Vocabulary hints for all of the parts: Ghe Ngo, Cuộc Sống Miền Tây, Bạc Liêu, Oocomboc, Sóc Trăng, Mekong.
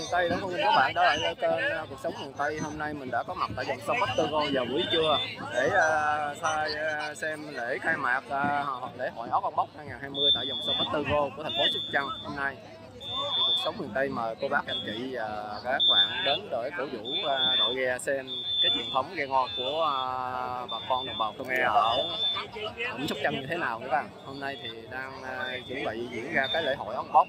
Miền Tây đã không các bạn, đó là kênh Cuộc Sống Miền Tây. Hôm nay mình đã có mặt tại dòng sông Bắc Tư Gô vào buổi trưa để xem lễ khai mạc lễ hội Oocomboc 2020 tại dòng sông Bắc Tư Gô của thành phố Sóc Trăng. Hôm nay thì Cuộc Sống Miền Tây mời cô bác anh chị và các bạn đến để cổ vũ đội ghe xem cái truyền thống ghe ngò của bà con đồng bào Khơ Me ở tỉnh Sóc Trăng như thế nào các bạn. Hôm nay thì đang chuẩn bị diễn ra cái lễ hội Oocomboc.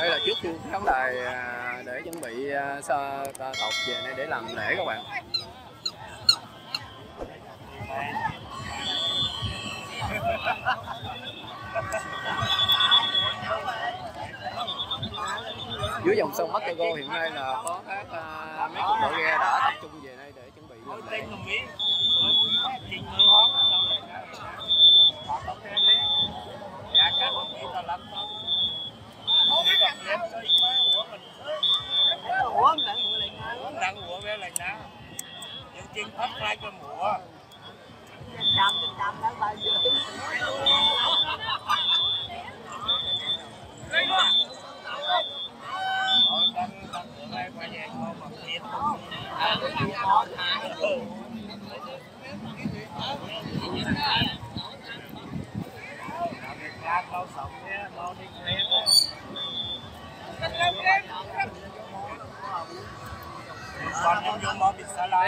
Đây là trước khi khán đài để chuẩn bị tộc về đây để làm lễ các bạn. Dưới dòng sông Mekong hiện nay là có các mấy cuộc đội ghe đã tập trung về đây để chuẩn bị làm lễ.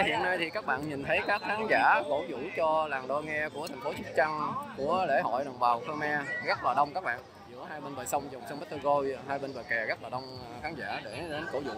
Hiện nay thì các bạn nhìn thấy các khán giả cổ vũ cho làng đò nghe của thành phố Sóc Trăng của lễ hội đồng bào Khmer rất là đông các bạn. Giữa hai bên bờ sông dòng sông Bắc Tư Gô, hai bên bờ kè rất là đông khán giả để đến cổ vũ.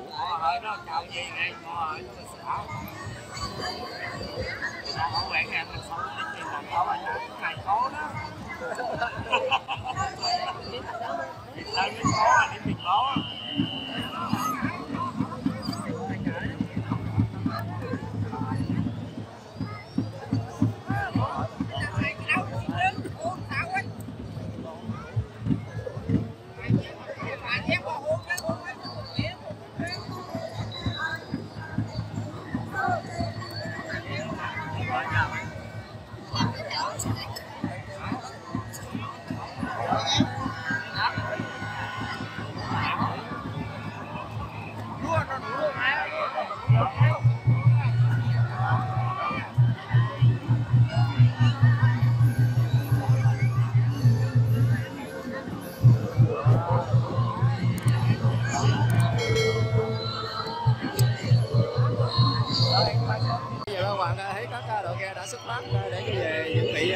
Xuất phát để về chuẩn bị thi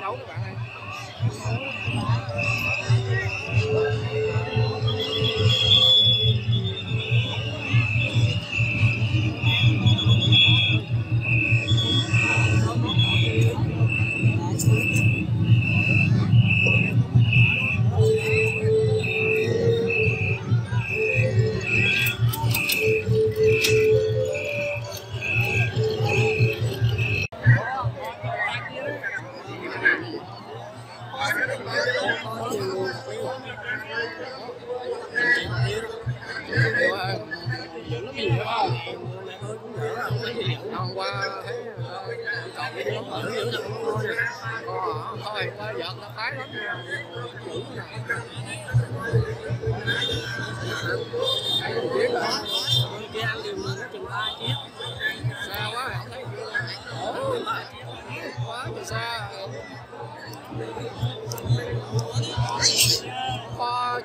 đấu các bạn ơi.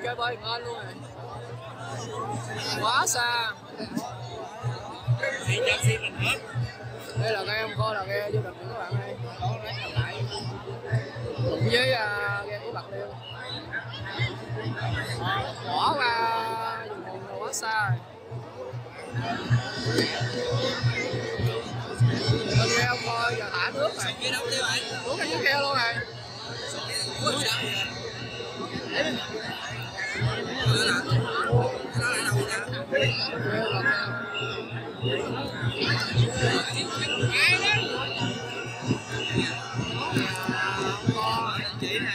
Chơi bơi ngon luôn rồi. Quá xa. Đây là nghe không coi là nghe du lịch các bạn ơi. Cùng với ghe của Bạc Liêu. Bỏ qua vùng vùng là quá xa. Bên nghe không coi giờ thả nước này. Nước ở dưới khe luôn này.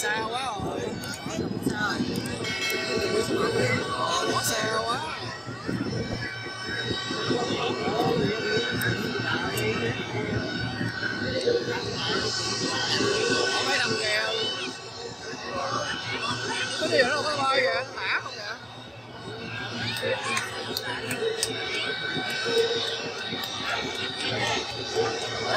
Sao quá rồi. Bỏ xe quá. Có mấy đồng kèo. Cái gì nó không bơi kìa, nó thả không kìa. Bỏ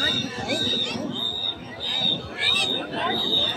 rồi. Ăn rồi,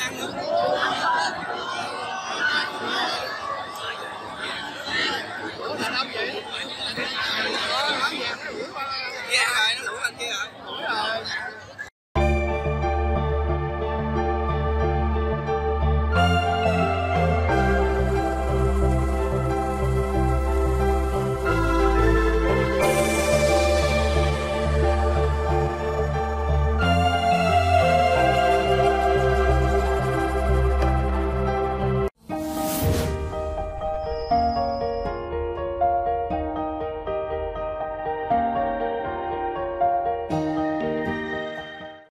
ăn nữa.